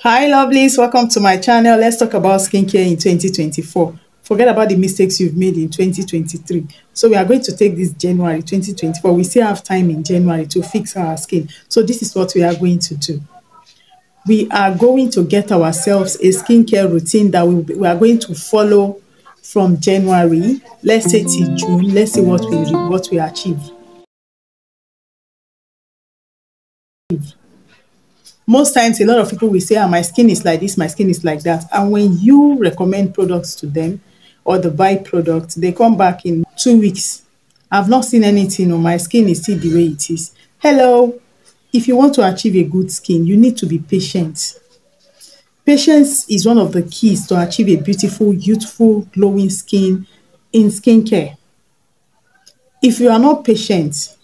Hi lovelies, welcome to my channel. Let's talk about skincare in 2024. Forget about the mistakes you've made in 2023. So we are going to take this January 2024. We still have time in January to fix our skin. So this is what we are going to do. We are going to get ourselves a skincare routine that we are going to follow from January, let's say till June. Let's see what we achieve. Most times, a lot of people will say, oh, my skin is like this, my skin is like that. And when you recommend products to them or the byproduct, they come back in 2 weeks. I've not seen anything, or my skin is still the way it is. Hello. If you want to achieve a good skin, you need to be patient. Patience is one of the keys to achieve a beautiful, youthful, glowing skin in skincare. If you are not patient,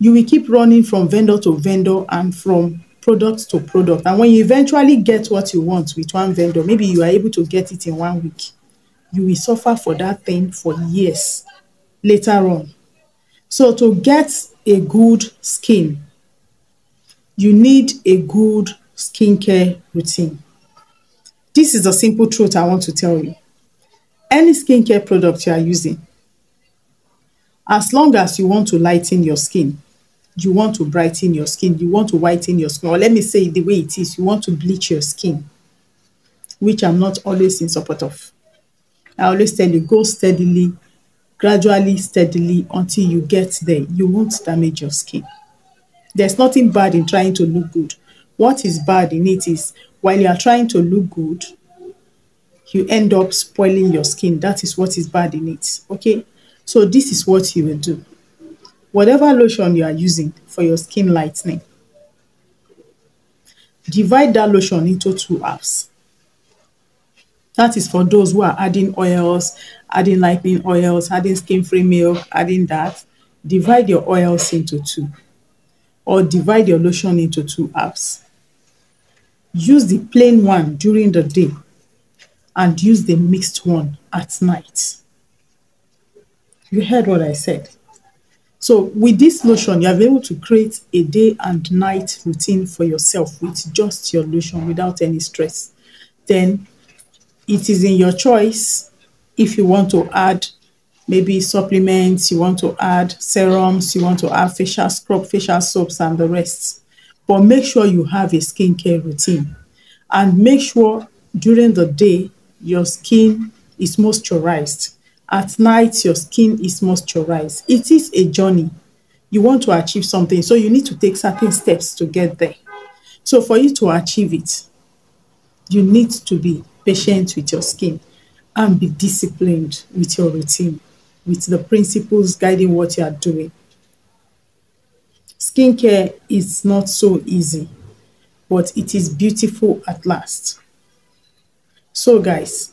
you will keep running from vendor to vendor and from product to product. And when you eventually get what you want with one vendor, maybe you are able to get it in 1 week, you will suffer for that thing for years later on. So to get a good skin, you need a good skincare routine. This is the simple truth I want to tell you. Any skincare product you are using, as long as you want to lighten your skin, you want to brighten your skin, you want to whiten your skin, or let me say the way it is, you want to bleach your skin, which I'm not always in support of. I always tell you, go steadily, gradually, steadily, until you get there. You won't damage your skin. There's nothing bad in trying to look good. What is bad in it is, while you are trying to look good, you end up spoiling your skin. That is what is bad in it, okay? So this is what you will do. Whatever lotion you are using for your skin lightening, divide that lotion into 2 halves. That is for those who are adding oils, adding lightening oils, adding skin-free milk, adding that. Divide your oils into 2, or divide your lotion into 2 halves. Use the plain one during the day and use the mixed one at night. You heard what I said. So with this lotion, you are able to create a day and night routine for yourself with just your lotion without any stress. Then it is in your choice if you want to add maybe supplements, you want to add serums, you want to add facial scrub, facial soaps and the rest. But make sure you have a skincare routine. And make sure during the day, your skin is moisturized. At night, your skin is moisturized. It is a journey. You want to achieve something, so you need to take certain steps to get there. So for you to achieve it, you need to be patient with your skin and be disciplined with your routine, with the principles guiding what you are doing. Skincare is not so easy, but it is beautiful at last. So guys,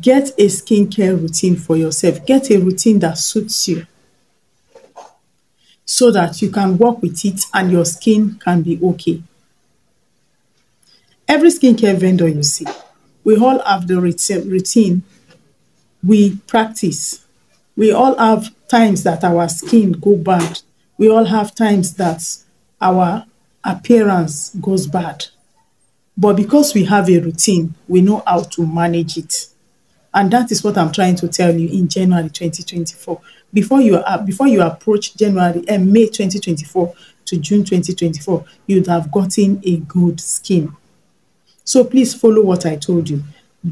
get a skincare routine for yourself. Get a routine that suits you so that you can work with it and your skin can be okay. Every skincare vendor you see, we all have the routine we practice. We all have times that our skin goes bad. We all have times that our appearance goes bad. But because we have a routine, we know how to manage it. And that is what I'm trying to tell you in January 2024. Before you approach January and May 2024 to June 2024, you'd have gotten a good skin. So please follow what I told you.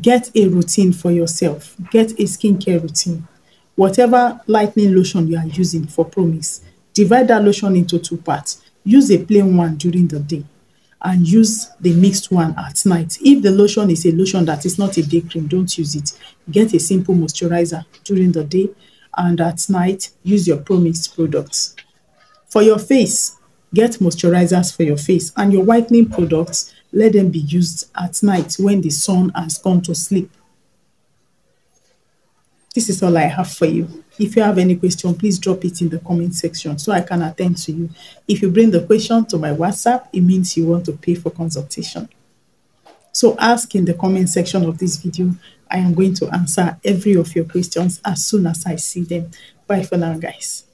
Get a routine for yourself. Get a skincare routine. Whatever lightening lotion you are using for promise, divide that lotion into 2 parts. Use a plain one during the day and use the mixed one at night. If the lotion is a lotion that is not a day cream, don't use it. Get a simple moisturizer during the day, and at night, use your promised products. For your face, get moisturizers for your face, and your whitening products, let them be used at night when the sun has gone to sleep. This is all I have for you. If you have any question, please drop it in the comment section so I can attend to you. If you bring the question to my WhatsApp, it means you want to pay for consultation. So ask in the comment section of this video. I am going to answer every of your questions as soon as I see them. Bye for now, guys.